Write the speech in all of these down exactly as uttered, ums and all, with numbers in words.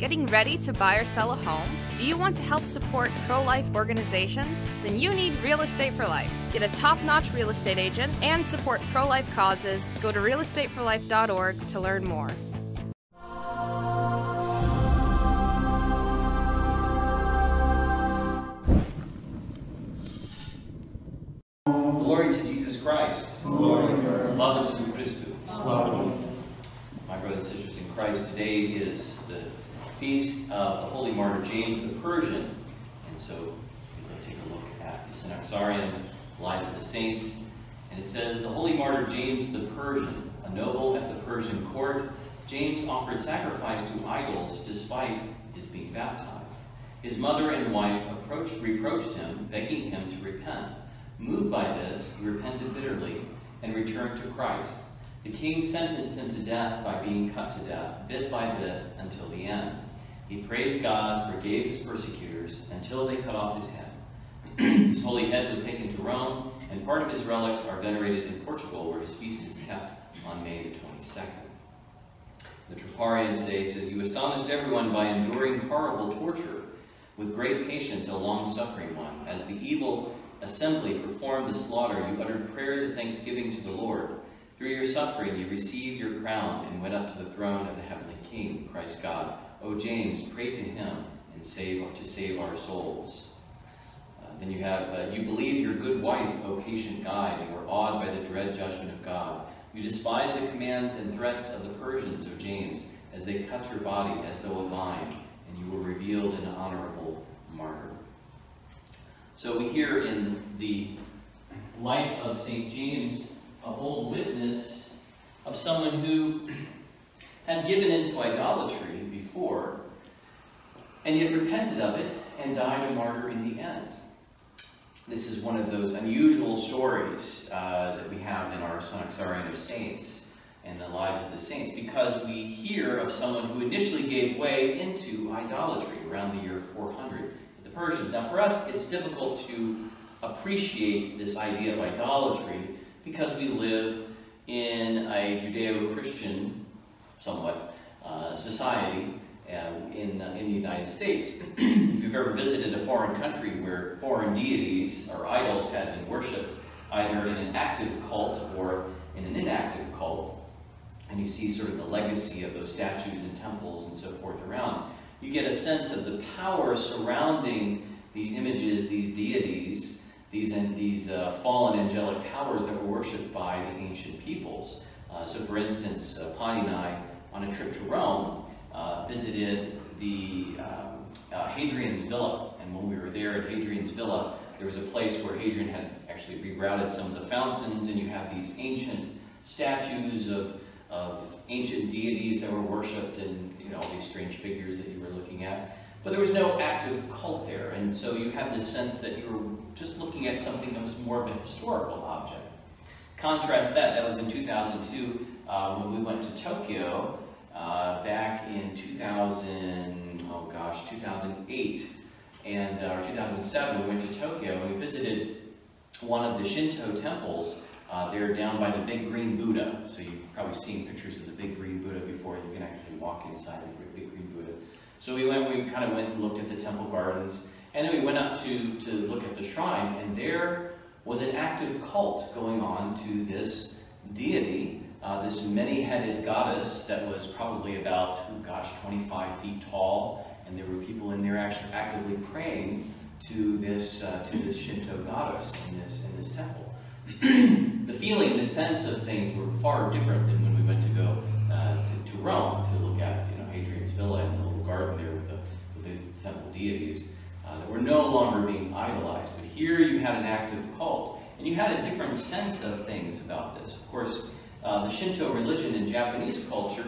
Getting ready to buy or sell a home? Do you want to help support pro-life organizations? Then you need Real Estate for Life. Get a top-notch real estate agent and support pro-life causes. Go to real estate for life dot org to learn more. Glory to Jesus Christ. Glory to Christ. Slava Jesu Christu. Slava. My brothers and sisters in Christ, today is the feast of the Holy Martyr James the Persian. And so we're going to take a look at the Synaxarium, Lives of the Saints. And it says, the Holy Martyr James the Persian, a noble at the Persian court, James offered sacrifice to idols despite his being baptized. His mother and wife approached, reproached him, begging him to repent. Moved by this, he repented bitterly and returned to Christ. The king sentenced him to death by being cut to death, bit by bit, until the end. He praised God, forgave his persecutors, until they cut off his head. His holy head was taken to Rome, and part of his relics are venerated in Portugal, where his feast is kept on May the twenty-second. The Trifarian today says, you astonished everyone by enduring horrible torture, with great patience, a long-suffering one. As the evil assembly performed the slaughter, you uttered prayers of thanksgiving to the Lord. Through your suffering, you received your crown and went up to the throne of the heavenly King, Christ God. O James, pray to him and save to save our souls. Uh, then you have, uh, you believed your good wife, O patient guide, and were awed by the dread judgment of God. You despised the commands and threats of the Persians, O James, as they cut your body as though a vine, and you were revealed an honorable martyr. So we hear in the life of Saint James a bold witness of someone who had given into idolatry before, and yet repented of it and died a martyr in the end. This is one of those unusual stories uh, that we have in our Synaxarium of Saints and the Lives of the Saints, because we hear of someone who initially gave way into idolatry around the year four hundred. Persians. Now for us, it's difficult to appreciate this idea of idolatry because we live in a Judeo-Christian, somewhat, uh, society uh, in, uh, in the United States. If you've ever visited a foreign country where foreign deities or idols have been worshipped, either in an active cult or in an inactive cult, and you see sort of the legacy of those statues and temples and so forth around, you get a sense of the power surrounding these images, these deities, these and these uh, fallen angelic powers that were worshipped by the ancient peoples. Uh, so, for instance, uh, Pauline and I, on a trip to Rome, uh, visited the um, uh, Hadrian's Villa. And when we were there at Hadrian's Villa, there was a place where Hadrian had actually rerouted some of the fountains, and you have these ancient statues of of ancient deities that were worshipped, and you know, all these strange figures that you were looking at. But there was no active cult there, and so you had this sense that you were just looking at something that was more of a historical object. Contrast that, that was in two thousand two uh, when we went to Tokyo, uh, back in two thousand, oh gosh, two thousand eight, and uh, or two thousand seven, we went to Tokyo, and we visited one of the Shinto temples. Uh, they're down by the Big Green Buddha. So you've probably seen pictures of the Big Green Buddha before. You can actually walk inside the Big Green Buddha. So we went, we kind of went and looked at the temple gardens, and then we went up to, to look at the shrine, and there was an active cult going on to this deity, uh, this many-headed goddess that was probably about, oh gosh, twenty-five feet tall, and there were people in there actually actively praying to this, uh, to this Shinto goddess in this, in this temple. The feeling, the sense of things were far different than when we went to go uh, to, to Rome to look at, you know, Hadrian's Villa and the little garden there with the, with the temple deities uh, that were no longer being idolized. But here you had an active cult, and you had a different sense of things about this. Of course, uh, the Shinto religion in Japanese culture,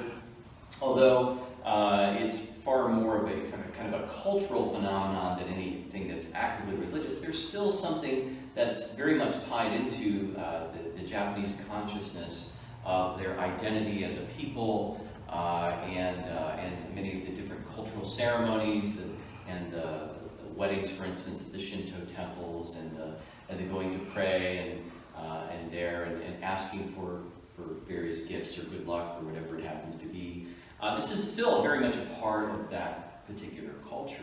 although uh, it's far more of a kind of, kind of a cultural phenomenon than anything that's actively religious, there's still something that's very much tied into uh, the, the Japanese consciousness of their identity as a people, uh, and, uh, and many of the different cultural ceremonies and, and the, the weddings, for instance, at the Shinto temples, and the, and the going to pray and, uh, and there and, and asking for, for various gifts or good luck or whatever it happens to be. Uh, this is still very much a part of that particular culture.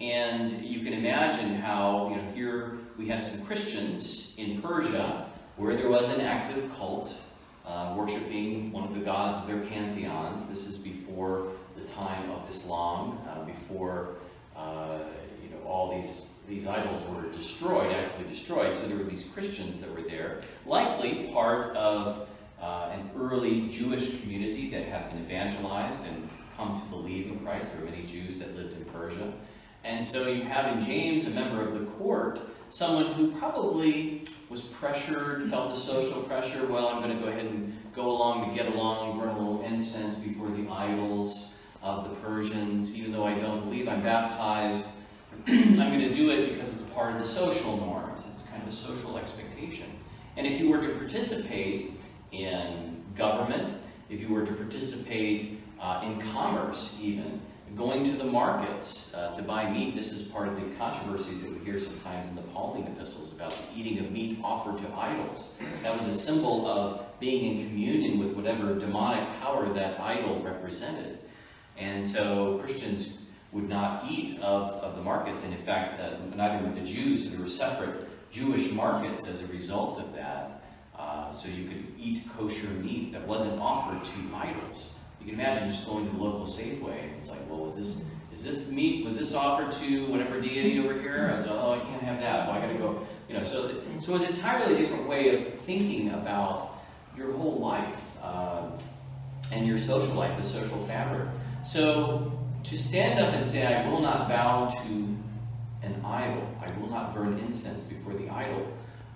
And you can imagine how, you know, here we had some Christians in Persia where there was an active cult uh, worshiping one of the gods of their pantheons. This is before the time of Islam, uh, before uh, you know, all these these idols were destroyed, actively destroyed. So there were these Christians that were there, likely part of uh, an early Jewish community that had been evangelized and come to believe in Christ. There were many Jews that lived in Persia. And so you have in James, a member of the court, someone who probably was pressured, felt the social pressure. Well, I'm going to go ahead and go along to get along, burn a little incense before the idols of the Persians. Even though I don't believe I'm baptized, I'm going to do it because it's part of the social norms. It's kind of a social expectation. And if you were to participate in government, if you were to participate uh, in commerce even, going to the markets uh, to buy meat, this is part of the controversies that we hear sometimes in the Pauline Epistles about the eating of meat offered to idols. That was a symbol of being in communion with whatever demonic power that idol represented. And so Christians would not eat of, of the markets, and in fact, uh, neither would the Jews. There were separate Jewish markets as a result of that. Uh, so you could eat kosher meat that wasn't offered to idols. You can imagine just going to the local Safeway, and it's like, well, was this, is this meat, was this offered to whatever deity over here? I was like, oh, I can't have that, well, I gotta go, you know. So, so it was an entirely different way of thinking about your whole life uh, and your social life, the social fabric. So to stand up and say, I will not bow to an idol, I will not burn incense before the idol,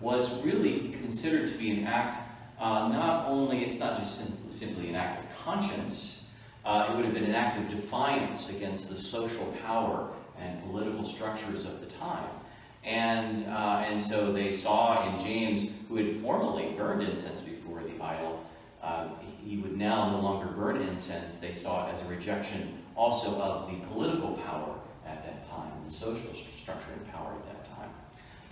was really considered to be an act, uh, not only, it's not just sim simply an act of conscience, uh, it would have been an act of defiance against the social power and political structures of the time. And, uh, and so they saw in James, who had formerly burned incense before the idol, uh, he would now no longer burn incense. They saw it as a rejection also of the political power at that time, the social structure and power at that time.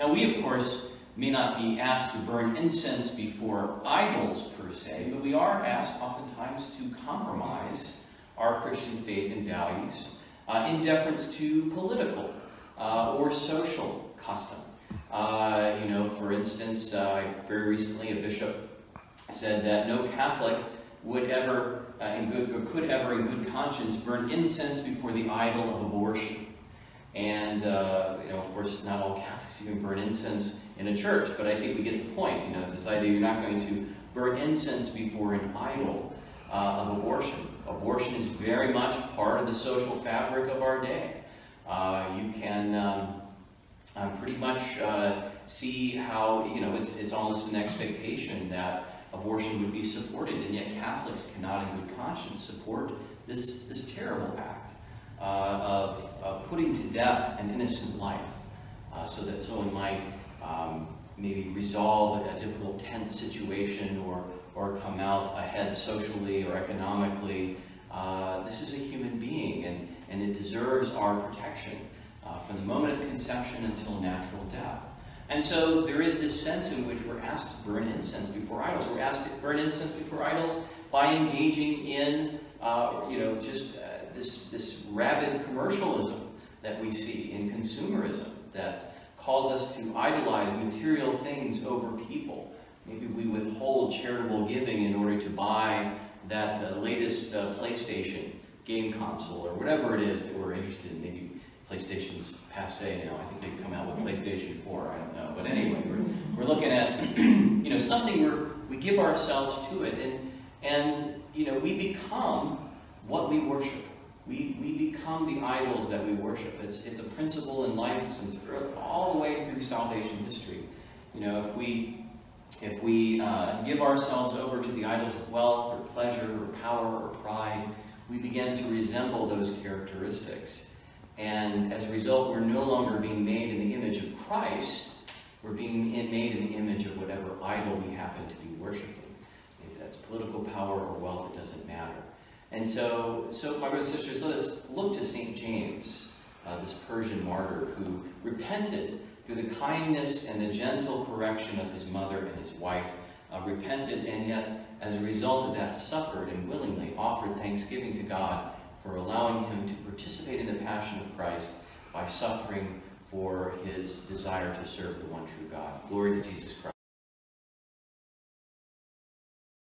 Now we, of course, may not be asked to burn incense before idols per se, but we are asked oftentimes to compromise our Christian faith and values uh, in deference to political uh, or social custom. Uh, you know, for instance, uh, very recently a bishop said that no Catholic would ever, uh, in good, or could ever in good conscience, burn incense before the idol of abortion. And uh, you know, of course, not all Catholics even burn incense in a church, but I think we get the point. You know, this idea you're not going to burn incense before an idol uh, of abortion. Abortion is very much part of the social fabric of our day. Uh, you can um, uh, pretty much uh, see how, you know, it's it's almost an expectation that abortion would be supported, and yet Catholics cannot, in good conscience, support this this terrible act uh, of, of putting to death an innocent life, uh, so that someone might. Um, maybe resolve a difficult, tense situation, or, or come out ahead socially or economically. Uh, this is a human being, and, and it deserves our protection uh, from the moment of conception until natural death. And so there is this sense in which we're asked to burn incense before idols. We're asked to burn incense before idols by engaging in, uh, you know, just uh, this, this rabid commercialism that we see in consumerism that calls us to idolize material things over people. Maybe we withhold charitable giving in order to buy that uh, latest uh, PlayStation game console or whatever it is that we're interested in. Maybe PlayStation's passé now. I think they've come out with PlayStation four, I don't know. But anyway, we're, we're looking at, you know, something where we give ourselves to it, and, and you know, we become what we worship. We, we become the idols that we worship. It's, it's a principle in life since early, all the way through salvation history. You know, if we, if we uh, give ourselves over to the idols of wealth or pleasure or power or pride, we begin to resemble those characteristics. And as a result, we're no longer being made in the image of Christ. We're being made in the image of whatever idol we happen to be worshiping. If that's political power or wealth, it doesn't matter. And so, so, my brothers and sisters, let us look to Saint James, uh, this Persian martyr who repented through the kindness and the gentle correction of his mother and his wife, uh, repented and yet as a result of that, suffered and willingly offered thanksgiving to God for allowing him to participate in the passion of Christ by suffering for his desire to serve the one true God. Glory to Jesus Christ.